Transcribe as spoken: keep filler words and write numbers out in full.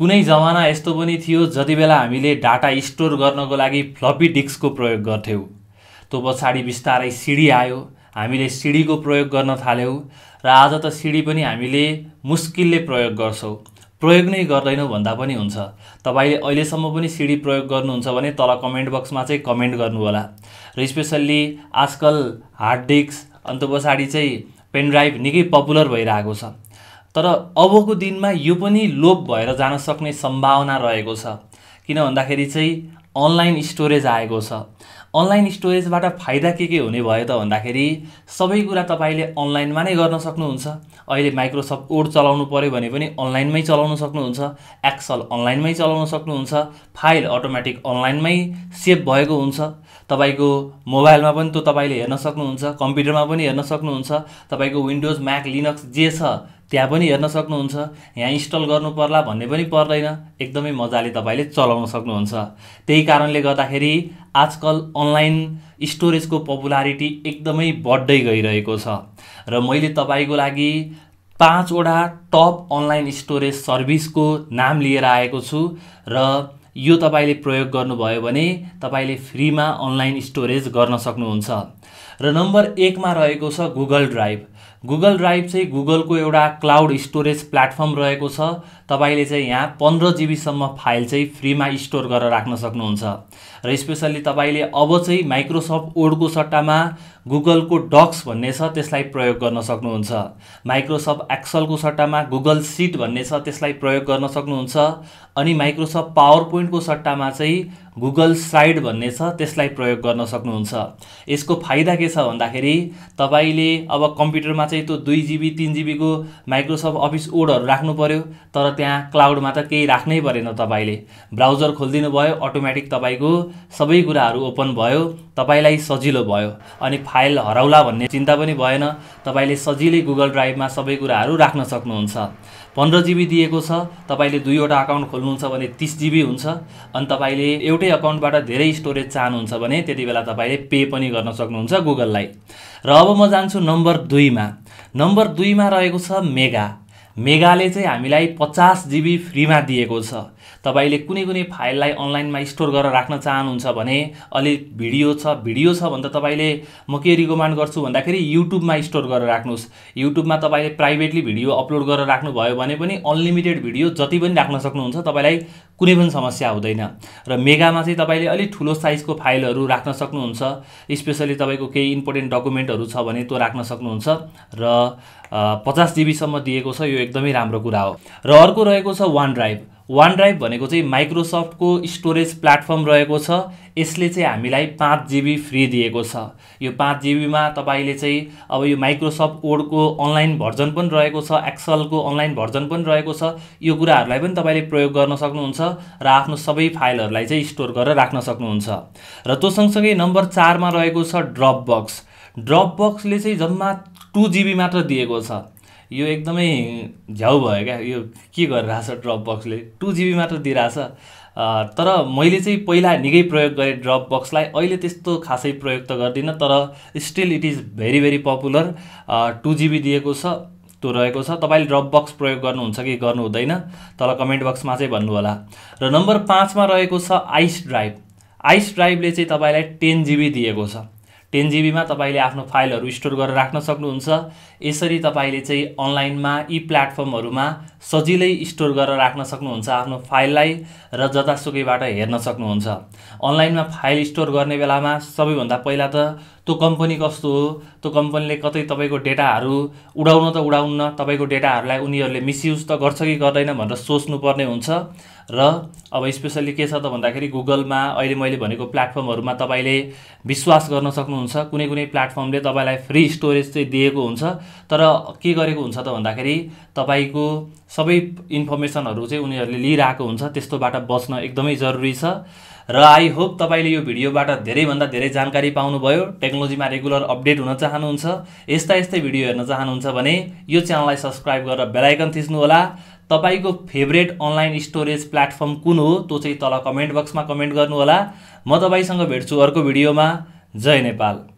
कुनै जमाना यस्तो पनि थियो जति बेला हामीले डाटा स्टोर गर्नको लागि फ्लपी डिस्कको प्रयोग गर्थ्यौं। तो पछाडी बिस्तारै सिडी आयो, हामीले सिडीको प्रयोग गर्न थाल्यौं र आज त सिडी पनि हामीले मुस्किलले प्रयोग गर्छौं। प्रयोग नै गर्दैनौ भन्दा पनि हुन्छ। तपाईले अहिले सम्म पनि सिडी प्रयोग गर्नुहुन्छ भने तल कमेन्ट बक्समा चाहिँ कमेन्ट गर्नु होला। र स्पेशल्ली आजकल हार्ड डिस्क अन्त पछाडी चाहिँ पेन ड्राइभ निकै पपुलर भइरहेको छ। तर अबको दिनमा यो पनि लोप भएर जान सक्ने सम्भावना रहेको छ। किन भन्दाखेरि चाहिँ अनलाइन स्टोरेज आएको छ। अनलाइन स्टोरेजबाट फाइदा के के हुने भयो त भन्दाखेरि सबै कुरा तपाईले अनलाइनमा नै गर्न सक्नुहुन्छ। अहिले माइक्रोसफ्ट वर्ड चलाउनु पर्यो भने पनि अनलाइनमै चलाउन सक्नुहुन्छ, एक्सेल अनलाइनमै चलाउन सक्नुहुन्छ, फाइल अटोमेटिक अनलाइनमै सेभ भएको हुन्छ। तपाईको मोबाइलमा पनि त्यो तपाईले हेर्न सक्नुहुन्छ, कम्प्युटरमा पनि हेर्न सक्नुहुन्छ, तपाईको विन्डोज म्याक लिनक्स जे छ त्यहाँ पनि हेर्न सक्नुहुन्छ। यहाँ इन्स्टल गर्नु पर्ला भन्ने पनि पर्दैन, एकदमै मजाले तपाईले चलाउन सक्नुहुन्छ। त्यही कारणले गर्दाखेरि आजकल अनलाइन स्टोरेजको पपुलारिटी एकदमै बढ्दै गइरहेको छ। र मैले तपाईको लागि पाँच वटा टप अनलाइन स्टोरेज सर्भिसको नाम लिएर आएको छु र यो तपाईले प्रयोग गर्नुभयो भने तपाईले फ्रीमा अनलाइन स्टोरेज गर्न सक्नुहुन्छ। र नम्बर एक मा रहेको छ गुगल ड्राइभ। गुगल ड्राइभ चाहिँ गुगलको एउटा क्लाउड स्टोरेज प्लेटफर्म रहेको छ। तपाईले चाहिँ यहाँ पन्ध्र जीबी सम्म फाइल चाहिँ फ्रीमा स्टोर गरेर राख्न सक्नुहुन्छ। र स्पेशल्ली तपाईले अब चाहिँ माइक्रोसफ्ट वर्डको सट्टामा गुगलको डक्स भन्ने छ त्यसलाई प्रयोग गर्न सक्नुहुन्छ। माइक्रोसफ्ट एक्सेलको सट्टामा गुगल सिट भन्ने छ त्यसलाई प्रयोग गर्न सक्नुहुन्छ। अनि माइक्रोसफ्ट पावर पोइन्टको सट्टामा चाहिँ गुगल स्लाइड भन्ने छ त्यसलाई प्रयोग गर्न सक्नुहुन्छ। यसको फाइदा के छ भन्दाखेरि तपाईले अब कम्प्युटरमा चाहिँ त्यो दुई जीबी तीन जीबी को माइक्रोसफ्ट अफिस वर्डहरु राख्नु पर्यो, तर त्यहाँ क्लाउडमा त केही राख्नै परेन। तपाईले ब्राउजर खोल्दिनु भयो, अटोमेटिक तपाईको सबै कुराहरु ओपन भयो, तपाईलाई सजिलो भयो अनि फाइल हराउला भन्ने चिन्ता पनि भएन। तपाईले सजिलै गुगल ड्राइभमा सबै कुराहरु राख्न सक्नुहुन्छ। पन्ध्र जीबी दिएको छ, तपाईले दुईवटा अकाउन्ट खोल्नुहुन्छ भने तीस जीबी हुन्छ। अनि तपाईले एउटै अकाउन्टबाट धेरै स्टोरेज चाहनुहुन्छ भने त्यतिबेला तपाईले पे पनि गर्न सक्नुहुन्छ गुगललाई। र अब म जान्छु नम्बर दुई मा। नम्बर दुई मा रहेको छ मेगा। मेगाले चाहिँ हामीलाई पचास जीबी फ्रीमा दिएको छ। तपाईले कुनै कुनै फाइललाई अनलाइनमा स्टोर गरेर राख्न चाहनुहुन्छ भने अलि भिडियो छ भिडियो छ भन्दा तपाईले म के रिकमेन्ड गर्छु भन्दाखेरि युट्युबमा स्टोर गरेर राख्नुस्। युट्युबमा तपाईले प्राइभेटली भिडियो अपलोड गरेर राख्नु भयो भने पनि अनलिमिटेड भिडियो जति पनि राख्न सक्नुहुन्छ, तपाईलाई कुनै पनि समस्या हुँदैन। र मेगामा चाहिँ तपाईले अलि ठूलो साइजको फाइलहरु राख्न सक्नुहुन्छ। स्पेशली तपाईको केही इम्पोर्टेन्ट डकुमेन्टहरु छ भने त्यो राख्न सक्नुहुन्छ र पचास जीबी सम्म दिएको छ। यो एकदमै राम्रो कुरा हो। र अर्को रहेको छ OneDrive। OneDrive भनेको चाहिँ माइक्रोसफ्ट को स्टोरेज प्लेटफर्म रहेको छ। यसले चाहिँ हामीलाई पाँच जीबी फ्री दिएको छ। यो पाँच जीबी मा तपाईले चाहिँ अब यो माइक्रोसफ्ट वर्ड को अनलाइन भर्जन पनि रहेको छ, एक्सेल को अनलाइन भर्जन पनि रहेको छ। यो कुराहरुलाई पनि तपाईले प्रयोग गर्न सक्नुहुन्छ र आफ्नो सबै फाइलहरुलाई चाहिँ स्टोर गरेर राख्न सक्नुहुन्छ। र त्यो सँगसँगै नम्बर चार मा रहेको छ ड्रपबक्स। ड्रपबक्सले चाहिँ जम्मा दुई जीबी मात्र दिएको छ। यो एकदमै झ्याउ भयो क्या, यो के गरिराछ ड्रपबक्सले दुई जीबी मात्र दिइराछ। तर मैले चाहिँ पहिला निकै प्रयोग गरे ड्रपबक्सलाई, अहिले त्यस्तो खासै प्रयोग त गर्दिन, तर still it is very very popular. दुई जीबी दिएको छ, त्यो रहेको छ। तपाईले ड्रपबक्स प्रयोग गर्नुहुन्छ कि गर्नु हुँदैन तल कमेन्ट बक्समा चाहिँ भन्नु होला। र नम्बर पाँच मा रहेको छ आइस ड्राइभ। आइस ड्राइभले चाहिँ तपाईलाई दस जीबी दिएको छ। दस जीबी मा तपाईले आफ्नो फाइलहरु स्टोर गरेर राख्न सक्नुहुन्छ। यसरी तपाईले चाहिँ अनलाइनमा यी प्लेटफर्महरुमा सजिलै स्टोर गरेर राख्न सक्नुहुन्छ आफ्नो फाइललाई र जतासुकैबाट हेर्न सक्नुहुन्छ। अनलाइनमा फाइल स्टोर गर्ने बेलामा सबैभन्दा पहिला त त्यो कम्पनी कस्तो हो, त्यो कम्पनीले कतै तपाईको डेटाहरु उडाउन त उडाउन्न, तपाईको डेटाहरुलाई उनीहरुले मिसयुज त गर्छ कि गर्दैन भनेर सोच्नु पर्ने हुन्छ। र अब स्पेशली के छ त भन्दाखेरि गुगलमा अहिले मैले भनेको प्लेटफर्महरुमा तपाईले विश्वास गर्न सक्नुहुन्छ। कुनै कुनै प्लेटफर्मले तपाईलाई फ्री स्टोरेज चाहिँ दिएको हुन्छ, तर के गरेको हुन्छ त भन्दाखेरि तपाईको सबै इन्फर्मेसनहरु चाहिँ उनीहरुले लिइराखेको हुन्छ। त्यस्तोबाट बच्न एकदमै जरुरी छ। र आई होप तपाईले यो भिडियोबाट धेरै भन्दा धेरै जानकारी पाउनु भयो। टेक्नोलोजीमा रेगुलर अपडेट हुन चाहनुहुन्छ, यस्ता यस्तै भिडियो हेर्न चाहनुहुन्छ भने यो च्यानललाई सब्स्क्राइब गरेर बेल आइकन थिच्नु होला। तपाईको फेभरेट अनलाइन स्टोरेज प्लेटफर्म कुन हो त्यो चाहिँ तल कमेन्ट बक्समा कमेन्ट गर्नु होला। म तपाईसँग भेट्छु अर्को भिडियोमा। जय नेपाल।